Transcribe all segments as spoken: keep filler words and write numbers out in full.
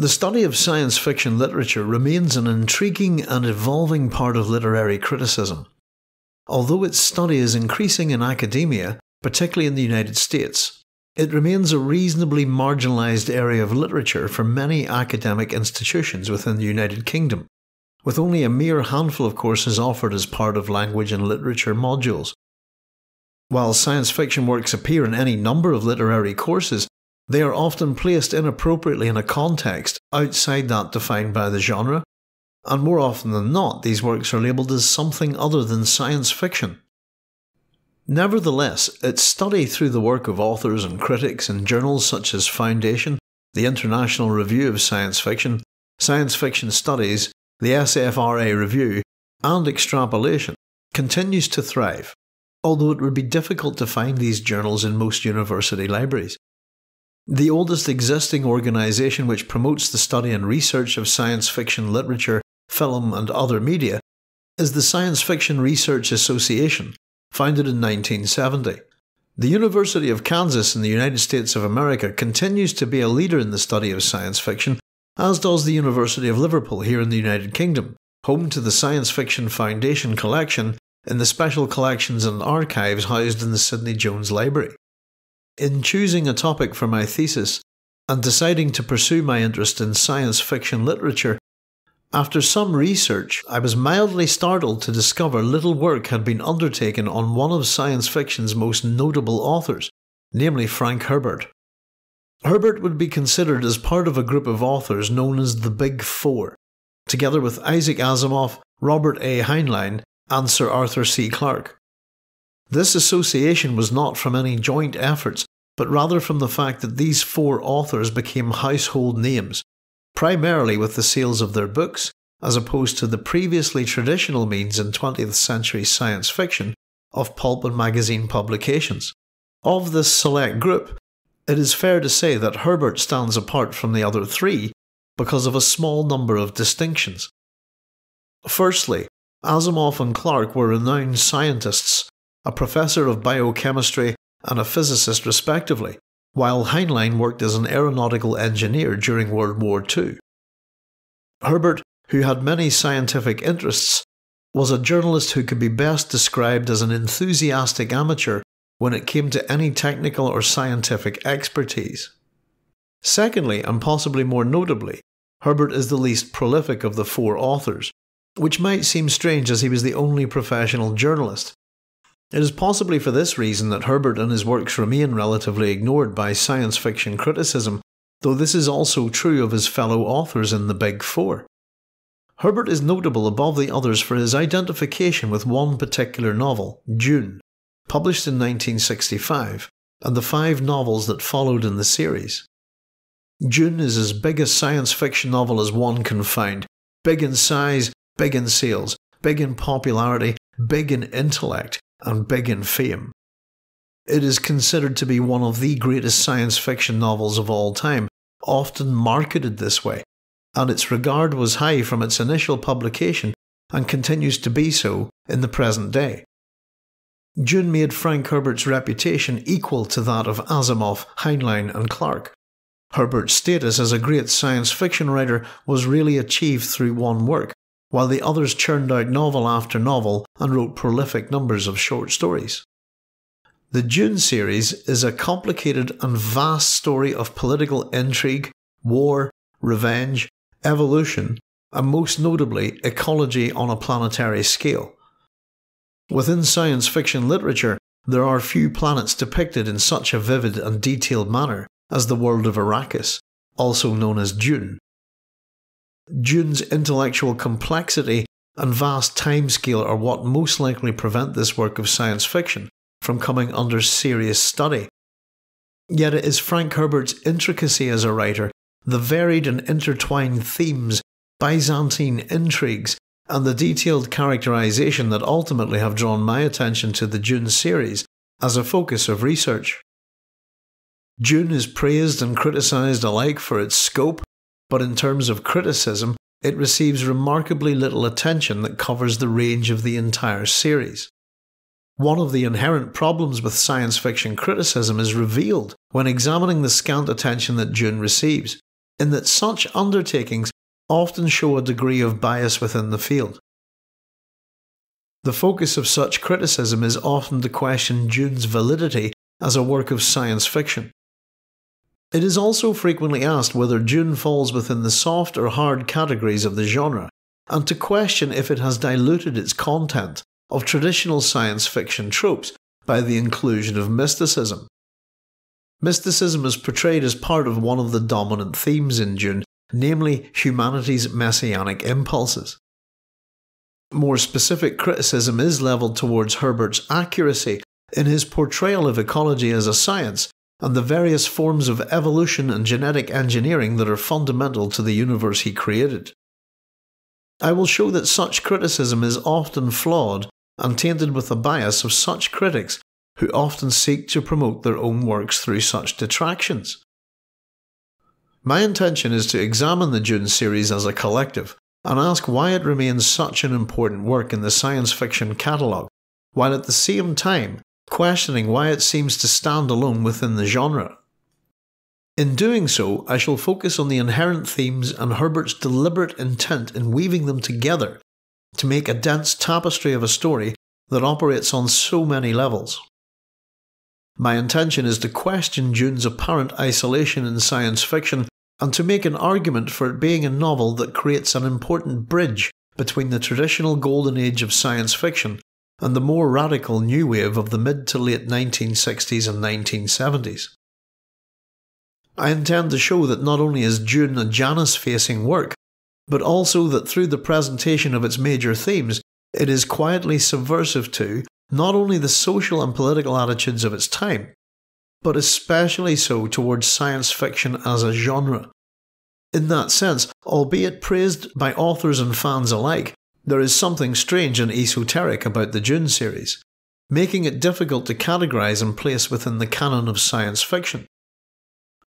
The study of science fiction literature remains an intriguing and evolving part of literary criticism. Although its study is increasing in academia, particularly in the United States, it remains a reasonably marginalized area of literature for many academic institutions within the United Kingdom, with only a mere handful of courses offered as part of language and literature modules. While science fiction works appear in any number of literary courses, they are often placed inappropriately in a context outside that defined by the genre, and more often than not, these works are labelled as something other than science fiction. Nevertheless, its study through the work of authors and critics in journals such as Foundation, the International Review of Science Fiction, Science Fiction Studies, the S F R A Review, and Extrapolation, continues to thrive, although it would be difficult to find these journals in most university libraries. The oldest existing organisation which promotes the study and research of science fiction literature, film and other media is the Science Fiction Research Association, founded in nineteen seventy. The University of Kansas in the United States of America continues to be a leader in the study of science fiction, as does the University of Liverpool here in the United Kingdom, home to the Science Fiction Foundation collection in the Special Collections and Archives housed in the Sidney Jones Library. In choosing a topic for my thesis, and deciding to pursue my interest in science fiction literature, after some research I was mildly startled to discover little work had been undertaken on one of science fiction's most notable authors, namely Frank Herbert. Herbert would be considered as part of a group of authors known as the Big Four, together with Isaac Asimov, Robert A. Heinlein and Sir Arthur C. Clarke. This association was not from any joint efforts, but rather from the fact that these four authors became household names, primarily with the sales of their books, as opposed to the previously traditional means in twentieth century science fiction of pulp and magazine publications. Of this select group, it is fair to say that Herbert stands apart from the other three because of a small number of distinctions. Firstly, Asimov and Clarke were renowned scientists, a professor of biochemistry and a physicist respectively, while Heinlein worked as an aeronautical engineer during World War Two. Herbert, who had many scientific interests, was a journalist who could be best described as an enthusiastic amateur when it came to any technical or scientific expertise. Secondly, and possibly more notably, Herbert is the least prolific of the four authors, which might seem strange as he was the only professional journalist. It is possibly for this reason that Herbert and his works remain relatively ignored by science fiction criticism, though this is also true of his fellow authors in the Big Four. Herbert is notable above the others for his identification with one particular novel, Dune, published in nineteen sixty-five, and the five novels that followed in the series. Dune is as big a science fiction novel as one can find, big in size, big in sales, big in popularity, big in intellect, and big in fame. It is considered to be one of the greatest science fiction novels of all time, often marketed this way, and its regard was high from its initial publication and continues to be so in the present day. Dune made Frank Herbert's reputation equal to that of Asimov, Heinlein and Clarke. Herbert's status as a great science fiction writer was really achieved through one work, while the others churned out novel after novel and wrote prolific numbers of short stories. The Dune series is a complicated and vast story of political intrigue, war, revenge, evolution, and most notably ecology on a planetary scale. Within science fiction literature, there are few planets depicted in such a vivid and detailed manner as the world of Arrakis, also known as Dune. Dune's intellectual complexity and vast timescale are what most likely prevent this work of science fiction from coming under serious study. Yet it is Frank Herbert's intricacy as a writer, the varied and intertwined themes, Byzantine intrigues, and the detailed characterisation that ultimately have drawn my attention to the Dune series as a focus of research. Dune is praised and criticised alike for its scope, but in terms of criticism, it receives remarkably little attention that covers the range of the entire series. One of the inherent problems with science fiction criticism is revealed when examining the scant attention that Dune receives, in that such undertakings often show a degree of bias within the field. The focus of such criticism is often to question Dune's validity as a work of science fiction. It is also frequently asked whether Dune falls within the soft or hard categories of the genre, and to question if it has diluted its content of traditional science fiction tropes by the inclusion of mysticism. Mysticism is portrayed as part of one of the dominant themes in Dune, namely humanity's messianic impulses. More specific criticism is levelled towards Herbert's accuracy in his portrayal of ecology as a science and the various forms of evolution and genetic engineering that are fundamental to the universe he created. I will show that such criticism is often flawed and tainted with the bias of such critics who often seek to promote their own works through such detractions. My intention is to examine the Dune series as a collective and ask why it remains such an important work in the science fiction catalogue, while at the same time questioning why it seems to stand alone within the genre. In doing so, I shall focus on the inherent themes and Herbert's deliberate intent in weaving them together to make a dense tapestry of a story that operates on so many levels. My intention is to question Dune's apparent isolation in science fiction and to make an argument for it being a novel that creates an important bridge between the traditional golden age of science fiction and the more radical new wave of the mid to late nineteen sixties and nineteen seventies. I intend to show that not only is Dune a Janus-facing work, but also that through the presentation of its major themes, it is quietly subversive to not only the social and political attitudes of its time, but especially so towards science fiction as a genre. In that sense, albeit praised by authors and fans alike, there is something strange and esoteric about the Dune series, making it difficult to categorise and place within the canon of science fiction.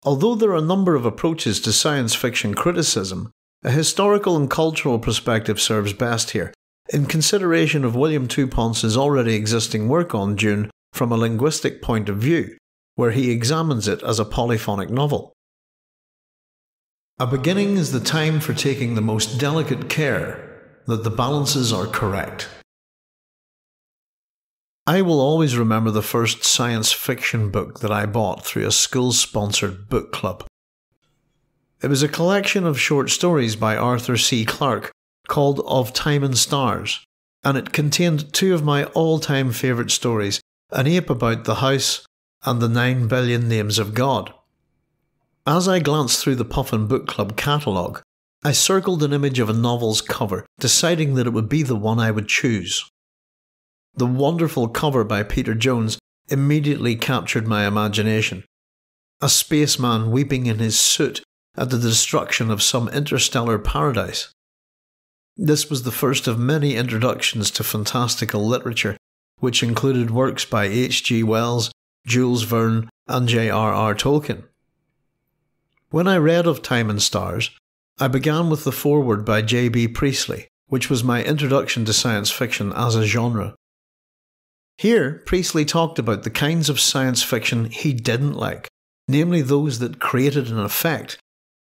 Although there are a number of approaches to science fiction criticism, a historical and cultural perspective serves best here, in consideration of William Touponce's already existing work on Dune from a linguistic point of view, where he examines it as a polyphonic novel. A beginning is the time for taking the most delicate care that the balances are correct. I will always remember the first science fiction book that I bought through a school-sponsored book club. It was a collection of short stories by Arthur C. Clarke called Of Time and Stars, and it contained two of my all-time favourite stories, An Ape About the House and The Nine Billion Names of God. As I glanced through the Puffin Book Club catalogue, I circled an image of a novel's cover, deciding that it would be the one I would choose. The wonderful cover by Peter Jones immediately captured my imagination. A spaceman weeping in his suit at the destruction of some interstellar paradise. This was the first of many introductions to fantastical literature, which included works by H. G. Wells, Jules Verne, and J. R. R. Tolkien. When I read Of Time and Stars, I began with the foreword by J B Priestley, which was my introduction to science fiction as a genre. Here, Priestley talked about the kinds of science fiction he didn't like, namely those that created an effect,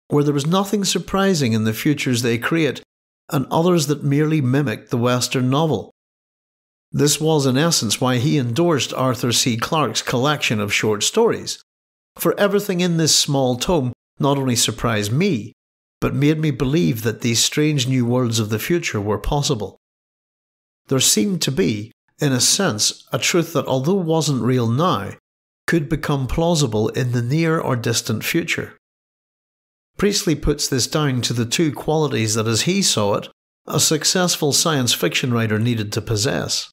where there was nothing surprising in the futures they create, and others that merely mimicked the Western novel. This was in essence why he endorsed Arthur C. Clarke's collection of short stories, for everything in this small tome not only surprised me, but made me believe that these strange new worlds of the future were possible. There seemed to be, in a sense, a truth that although wasn't real now, could become plausible in the near or distant future. Priestley puts this down to the two qualities that, as he saw it, a successful science fiction writer needed to possess.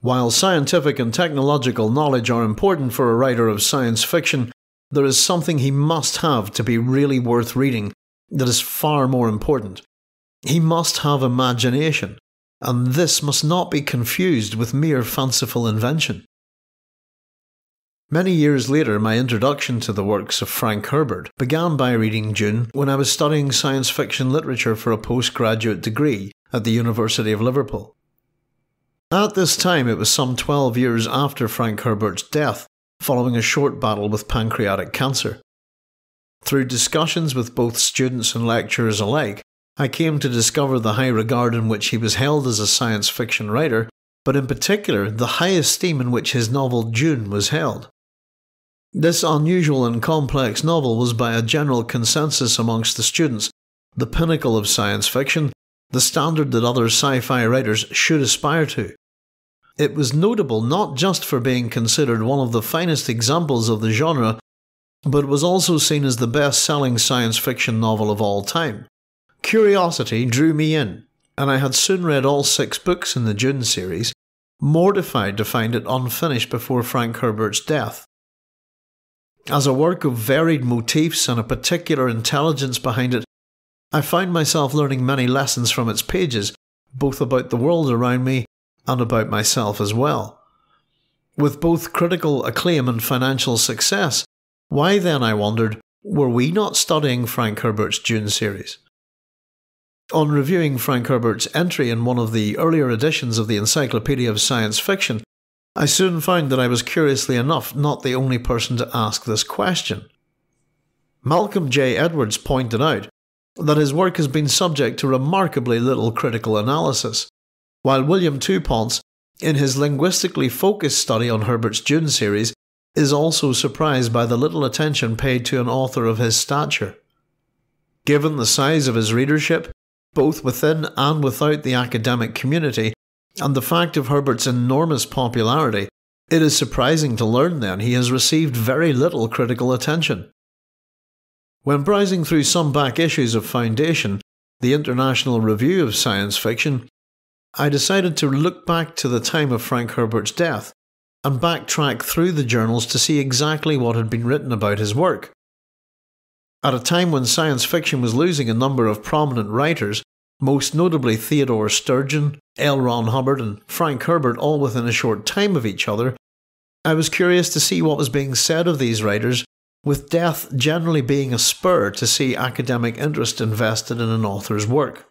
While scientific and technological knowledge are important for a writer of science fiction, there is something he must have to be really worth reading that is far more important. He must have imagination, and this must not be confused with mere fanciful invention. Many years later, my introduction to the works of Frank Herbert began by reading Dune when I was studying science fiction literature for a postgraduate degree at the University of Liverpool. At this time, it was some twelve years after Frank Herbert's death, following a short battle with pancreatic cancer. Through discussions with both students and lecturers alike, I came to discover the high regard in which he was held as a science fiction writer, but in particular the high esteem in which his novel Dune was held. This unusual and complex novel was by a general consensus amongst the students the pinnacle of science fiction, the standard that other sci-fi writers should aspire to. It was notable not just for being considered one of the finest examples of the genre, but was also seen as the best-selling science fiction novel of all time. Curiosity drew me in, and I had soon read all six books in the Dune series, mortified to find it unfinished before Frank Herbert's death. As a work of varied motifs and a particular intelligence behind it, I found myself learning many lessons from its pages, both about the world around me and about myself as well. With both critical acclaim and financial success, why then, I wondered, were we not studying Frank Herbert's Dune series? On reviewing Frank Herbert's entry in one of the earlier editions of the Encyclopedia of Science Fiction, I soon found that I was, curiously enough, not the only person to ask this question. Malcolm J. Edwards pointed out that his work has been subject to remarkably little critical analysis, while William Touponce, in his linguistically focused study on Herbert's Dune series, is also surprised by the little attention paid to an author of his stature. Given the size of his readership, both within and without the academic community, and the fact of Herbert's enormous popularity, it is surprising to learn then he has received very little critical attention. When browsing through some back issues of Foundation, the International Review of Science Fiction, I decided to look back to the time of Frank Herbert's death and backtrack through the journals to see exactly what had been written about his work. At a time when science fiction was losing a number of prominent writers, most notably Theodore Sturgeon, L. Ron Hubbard and Frank Herbert, all within a short time of each other, I was curious to see what was being said of these writers, with death generally being a spur to see academic interest invested in an author's work.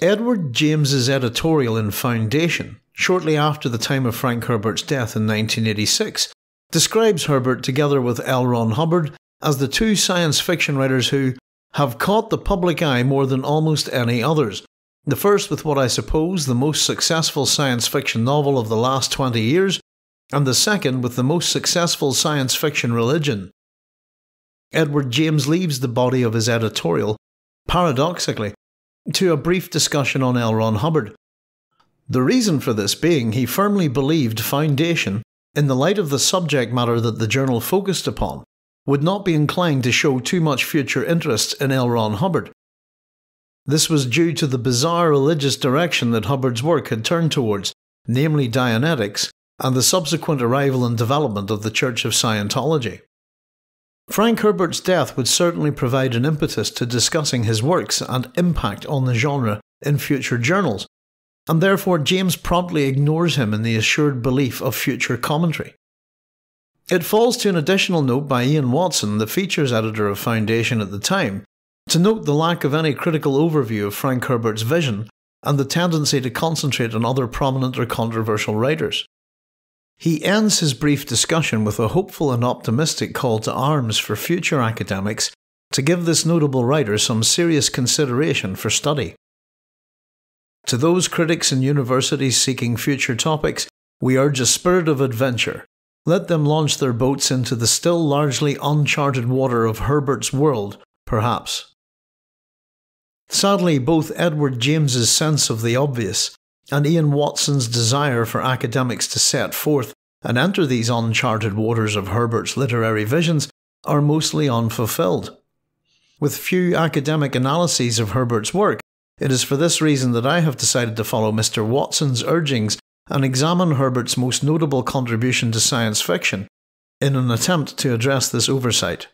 Edward James's editorial in Foundation, shortly after the time of Frank Herbert's death in nineteen eighty-six, describes Herbert together with L. Ron Hubbard as the two science fiction writers who have caught the public eye more than almost any others, the first with what I suppose the most successful science fiction novel of the last twenty years, and the second with the most successful science fiction religion. Edward James leaves the body of his editorial, paradoxically, to a brief discussion on L. Ron Hubbard. The reason for this being he firmly believed Foundation, in the light of the subject matter that the journal focused upon, would not be inclined to show too much future interest in L. Ron Hubbard. This was due to the bizarre religious direction that Hubbard's work had turned towards, namely Dianetics, and the subsequent arrival and development of the Church of Scientology. Frank Herbert's death would certainly provide an impetus to discussing his works and impact on the genre in future journals, and therefore James promptly ignores him in the assured belief of future commentary. It falls to an additional note by Ian Watson, the features editor of Foundation at the time, to note the lack of any critical overview of Frank Herbert's vision and the tendency to concentrate on other prominent or controversial writers. He ends his brief discussion with a hopeful and optimistic call to arms for future academics to give this notable writer some serious consideration for study. To those critics and universities seeking future topics, we urge a spirit of adventure. Let them launch their boats into the still largely uncharted water of Herbert's world, perhaps. Sadly, both Edward James's sense of the obvious and Ian Watson's desire for academics to set forth and enter these uncharted waters of Herbert's literary visions are mostly unfulfilled. With few academic analyses of Herbert's work, it is for this reason that I have decided to follow Mister Watson's urgings and examine Herbert's most notable contribution to science fiction in an attempt to address this oversight.